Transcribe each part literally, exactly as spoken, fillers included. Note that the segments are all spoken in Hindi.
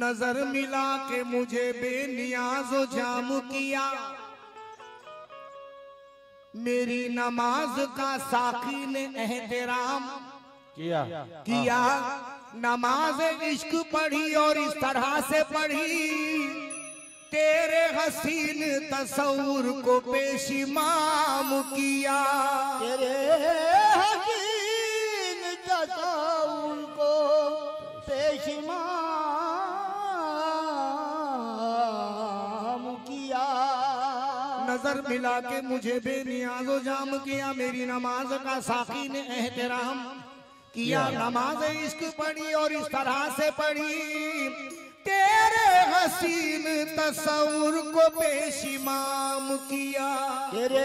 नजर मिला के मुझे बेनियाज़ो जाम किया, मेरी नमाज का साकी ने एहतराम किया किया नमाज इश्क पढ़ी और इस तरह से पढ़ी, तेरे हसीन तस्वूर को पेशिमाम किया, तेरे हसीन तस्वूर को पेशिमाम किया। नजर मिला के मुझे बेनियाज़ो जाम किया, मेरी नमाज का साकी ने एहतराम किया, नमाज इश्क पढ़ी और इस तरह से पढ़ी, तेरे हसीन तस्वूर को पेशिमाम किया, तेरे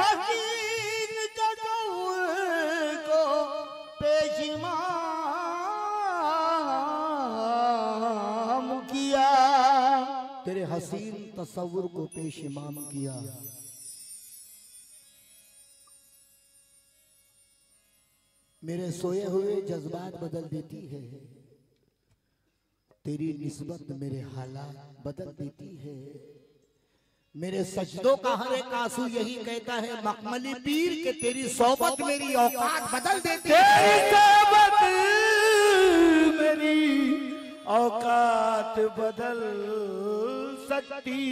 हसीन तस्वूर को पेशिमाम किया, तेरे हसीन तस्वूर को पेशिमाम किया। मेरे सोए हुए जज्बात बदल देती है, तेरी निस्बत मेरे हालात बदल देती है, मेरे सजदों का हर एक आंसू यही कहता है मखमली पीर के, तेरी सोबत मेरी औकात बदल देती है, तेरी सोबत मेरी औकात बदल सकती,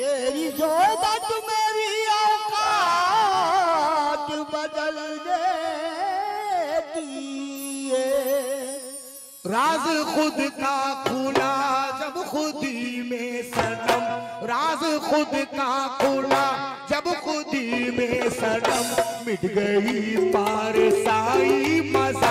तेरी सोबत मेरी औकात बदल देती है। राज खुद का खुला जब खुदी में सनम, राज खुद का खुला जब खुदी में सनम, मिट गई पारसाई मजा आ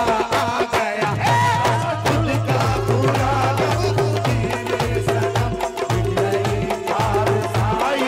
गया, राज खुद का खुला जब खुदी में सनम, मिट गई पारसाई।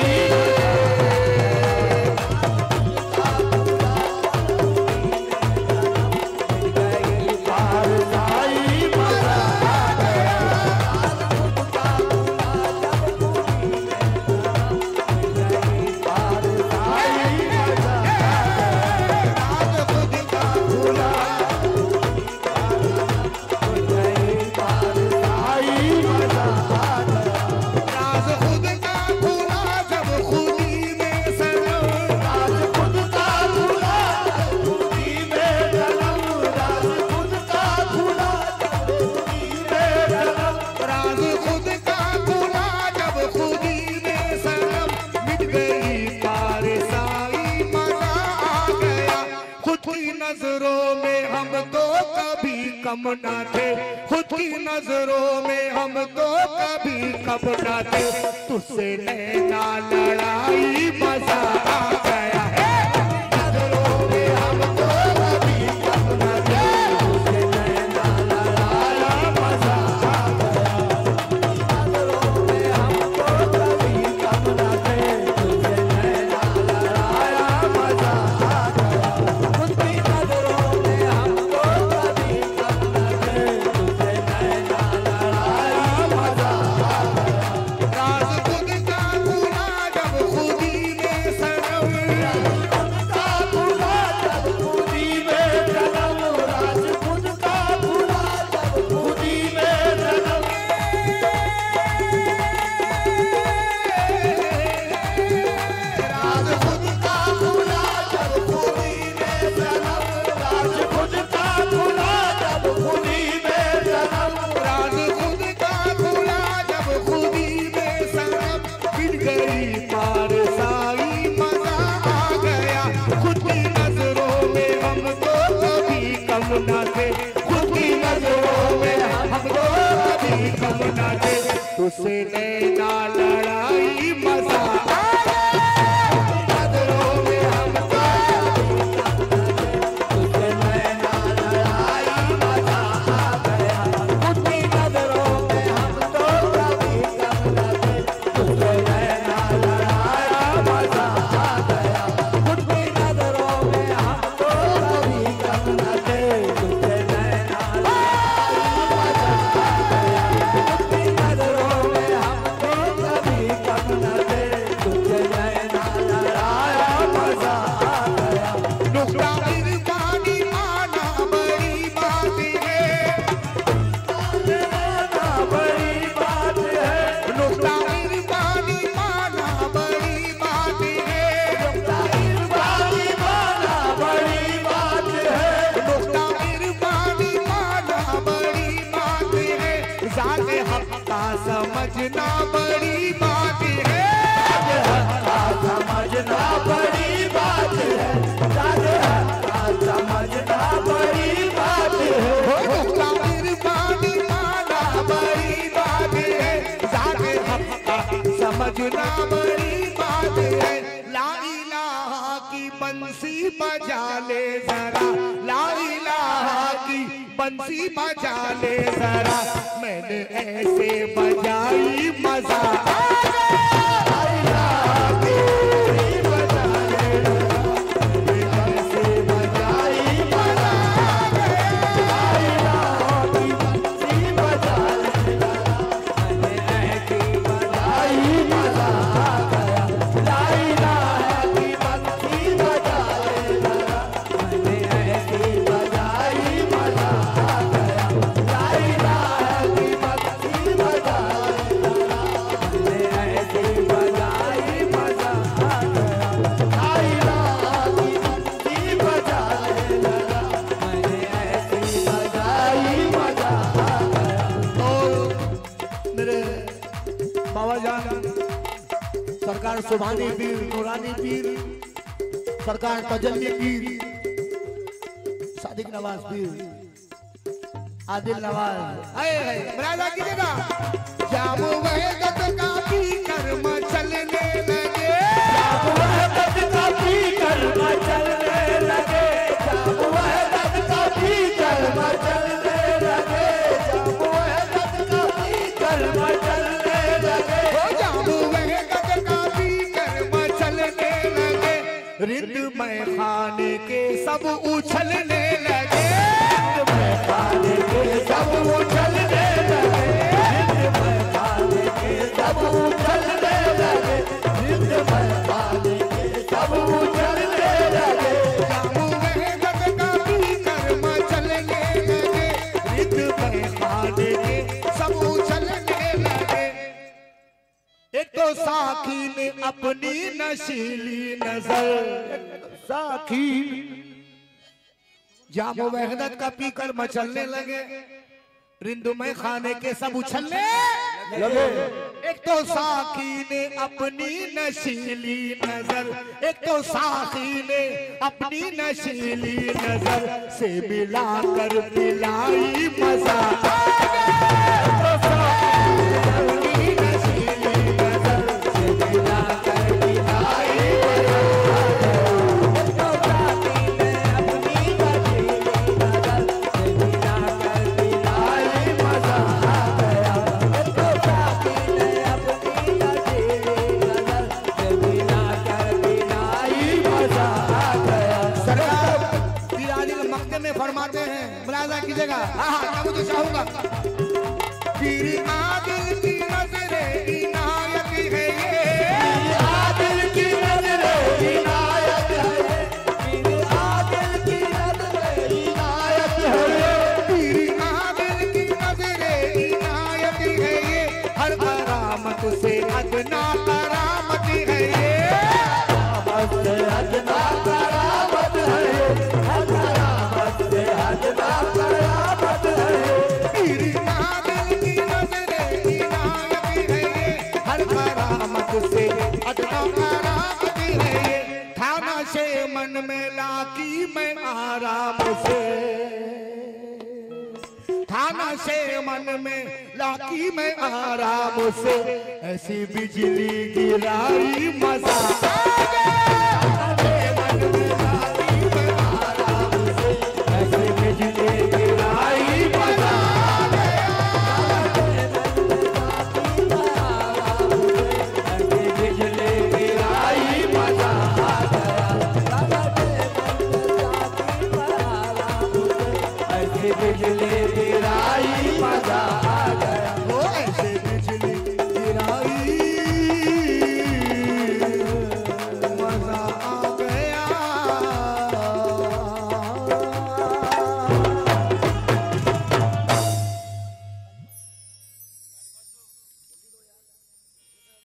कम ना थे खुद की नजरों में हम तो कभी कम ना थे, तुझसे नैना लड़ाई मजा आ गया है, नजरों में हम तो कभी कम ना थे, तुझसे नैना लड़ाई मजा आ गया, नजरों में हम तो कभी कम ना थे, तुझसे नैना लड़ाई मजा आ गया, खुद की नजरों में हम तो तुझसे नैना लड़ाई मजा आ समझना बड़ी बात है, समझना बड़ी बात है, समझना बड़ी बात है, समझना बड़ी बात है। ला इलाहा की बंसी बजा ले जरा, ला इलाहा की बंसी बजा ले जरा, मैंने ऐसे बजाई मजा आ गया। सरकार सुभानी पीर, नूरानी पीर, सरकार तजल्ली पीर, सादिक नवाज पीर, आदिल नवाज, आए आए मुरादा की जगह जाम वहदत का भी कर्म चलने लगे, जाम वहदत का भी कर्म चलने लगे, जाम वहदत का भी कर्म चलने लगे, जाम वहदत का भी कर्म चलने लगे, जाम वहदत रिद्ध में खाने के सब उछलने लगे, रिद्ध में खाने के सब उछलने लगे, रिद्ध में खाने के सब उछलने लगे, रिद्ध में खाने के सब उछलने लगे, जामू वहदत का भी कर्म चलने लगे, रिद्ध में खाने के सब उछलने लगे। एक तो साखी ने अपनी नशीली नजर, साखी जाम वहदत का पीकर मचलने लगे, रिंदु में खाने के सब उछलने लगे। एक तो साखी ने अपनी नशीली नजर, एक तो साखी ने अपनी नशीली नजर से मिलाकर पिलाई मजा आ गया। आराम से ऐसी बिजली गिराई मजा आ गया।